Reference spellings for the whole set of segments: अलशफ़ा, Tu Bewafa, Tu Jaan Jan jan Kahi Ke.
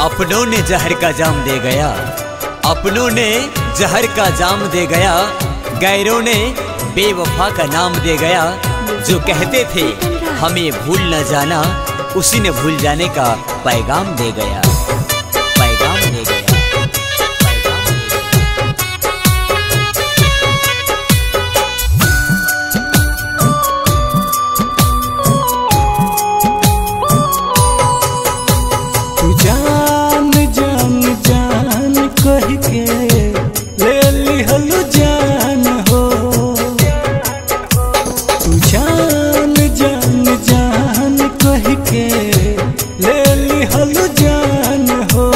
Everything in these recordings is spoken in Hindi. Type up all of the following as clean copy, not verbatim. अपनों ने जहर का जाम दे गया, अपनों ने जहर का जाम दे गया, गैरों ने बेवफा का नाम दे गया। जो कहते थे हमें भूल न जाना, उसी ने भूल जाने का पैगाम दे गया। कही के ले लिहलू जान, तू जान जान जान कही के ले लिहलू जान हो।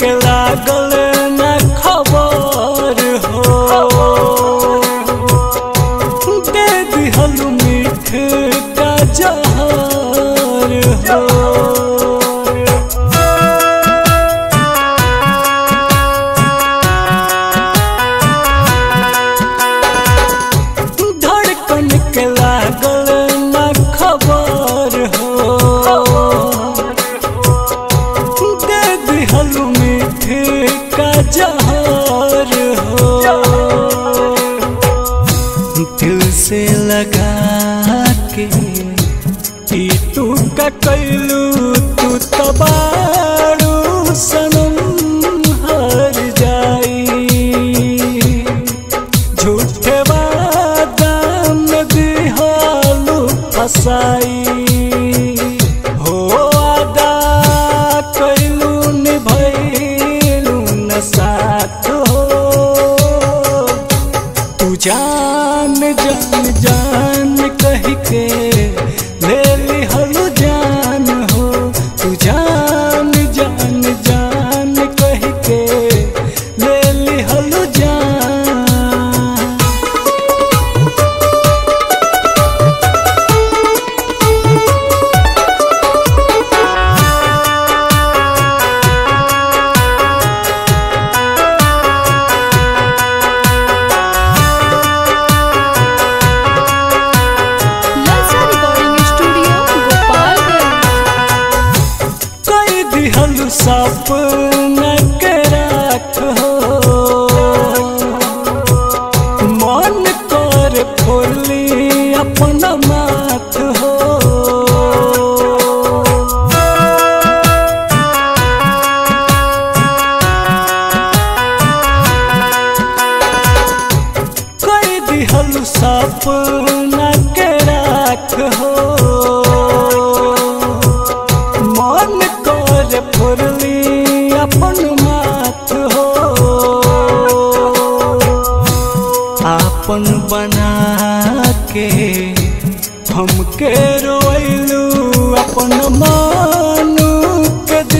के लागल ना खबर हो, दे दिहलू मीठ का जहर हो। धड़कन के लागल ना खबर हो, दे दिहलू का जहर हो। दिल से लगा के ई तू का कैलू, तू तबारू सनम हर जाई। झूठे वादा में दिहालू फसाई, जान जान जान कही के ले लिहलू जान हो। तू जान जान जान कही के ले लिहलू जान। सपना के राख हो, मन कर खोली अपना माथ हो। कई दिहलू सपना के राख हो, मन कर खोली अपन माथ हो। आपन बना के हमके रोइलू, अपन मानू के